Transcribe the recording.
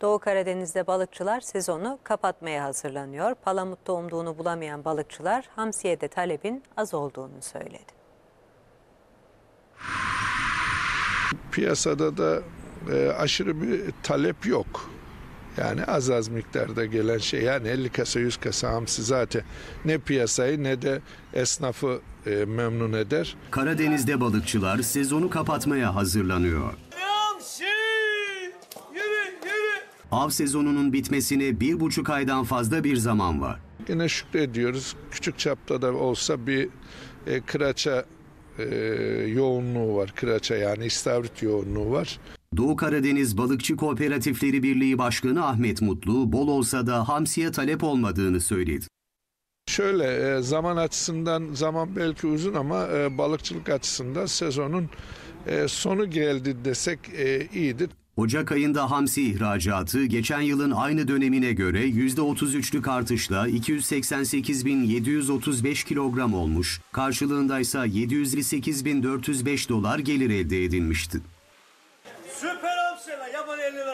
Doğu Karadeniz'de balıkçılar sezonu kapatmaya hazırlanıyor. Palamutta umduğunu bulamayan balıkçılar Hamsi'ye de talebin az olduğunu söyledi. Piyasada da aşırı bir talep yok. Yani az miktarda gelen şey, yani 50 kasa 100 kasa hamsi zaten ne piyasayı ne de esnafı memnun eder. Karadeniz'de balıkçılar sezonu kapatmaya hazırlanıyor. Hamsi! Yürü, yürü! Av sezonunun bitmesine 1,5 aydan fazla bir zaman var. Yine şükrediyoruz. Küçük çapta da olsa bir kıraça yoğunluğu var. Kıraça yani istavrit yoğunluğu var. Doğu Karadeniz Balıkçı Kooperatifleri Birliği Başkanı Ahmet Mutlu, bol olsa da hamsiye talep olmadığını söyledi. Şöyle, zaman açısından zaman belki uzun ama balıkçılık açısından sezonun sonu geldi desek iyidir. Ocak ayında hamsi ihracatı geçen yılın aynı dönemine göre %33'lük artışla 288.735 kilogram olmuş, karşılığında ise 708.405 dolar gelir elde edilmişti.